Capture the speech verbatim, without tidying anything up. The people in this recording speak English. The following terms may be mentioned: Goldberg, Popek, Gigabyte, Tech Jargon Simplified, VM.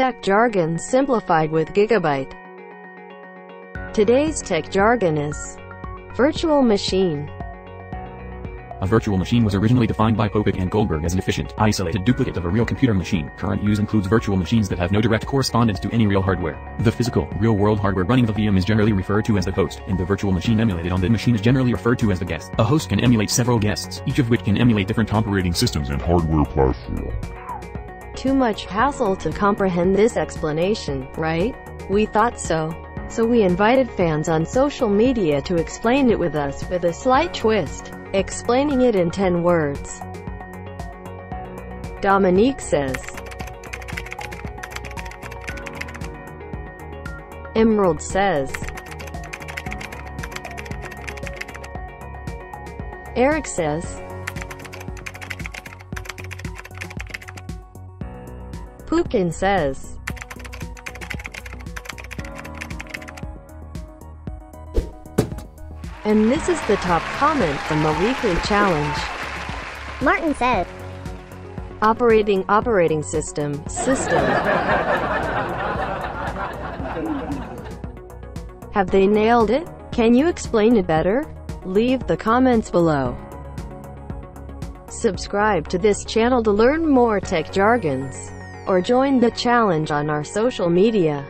Tech jargon simplified with Gigabyte. Today's tech jargon is virtual machine. A virtual machine was originally defined by Popek and Goldberg as an efficient, isolated duplicate of a real computer machine. Current use includes virtual machines that have no direct correspondence to any real hardware. The physical, real-world hardware running the V M is generally referred to as the host, and the virtual machine emulated on the machine is generally referred to as the guest. A host can emulate several guests, each of which can emulate different operating systems and hardware platforms. Too much hassle to comprehend this explanation, right? We thought so. So we invited fans on social media to explain it with us, with a slight twist. Explaining it in ten words. Dominique says, Emerald says, Eric says, Pukin says, and this is the top comment from the weekly challenge. Martin said, Operating operating system, system. Have they nailed it? Can you explain it better? Leave the comments below. Subscribe to this channel to learn more tech jargons, or join the challenge on our social media.